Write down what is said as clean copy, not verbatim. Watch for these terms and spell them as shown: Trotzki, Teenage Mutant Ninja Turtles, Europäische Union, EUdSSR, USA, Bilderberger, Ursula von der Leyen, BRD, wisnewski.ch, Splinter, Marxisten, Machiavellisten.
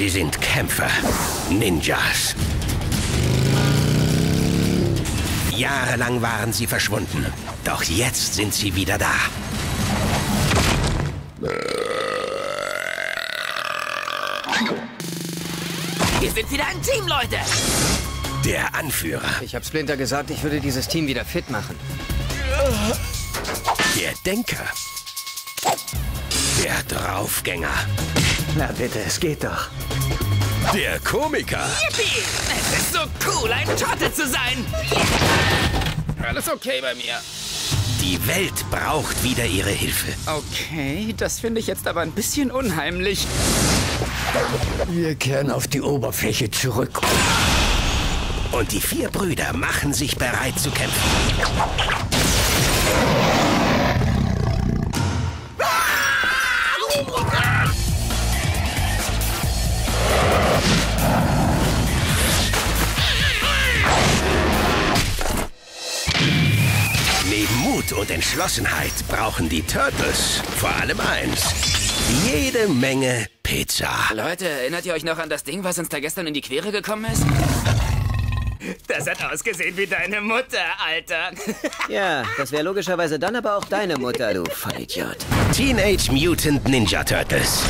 Sie sind Kämpfer, Ninjas. Jahrelang waren sie verschwunden, doch jetzt sind sie wieder da. Wir sind wieder ein Team, Leute! Der Anführer. Ich habe Splinter gesagt, ich würde dieses Team wieder fit machen. Der Denker. Der Draufgänger. Na bitte, es geht doch. Der Komiker. Yippie! Es ist so cool, ein Turtle zu sein. Alles okay bei mir. Die Welt braucht wieder ihre Hilfe. Okay, das finde ich jetzt aber ein bisschen unheimlich. Wir kehren auf die Oberfläche zurück. Und die vier Brüder machen sich bereit zu kämpfen. Neben Mut und Entschlossenheit brauchen die Turtles vor allem eins: jede Menge Pizza. Leute, erinnert ihr euch noch an das Ding, was uns da gestern in die Quere gekommen ist? Das hat ausgesehen wie deine Mutter, Alter. Ja, das wäre logischerweise dann aber auch deine Mutter, du Vollidiot. Teenage Mutant Ninja Turtles.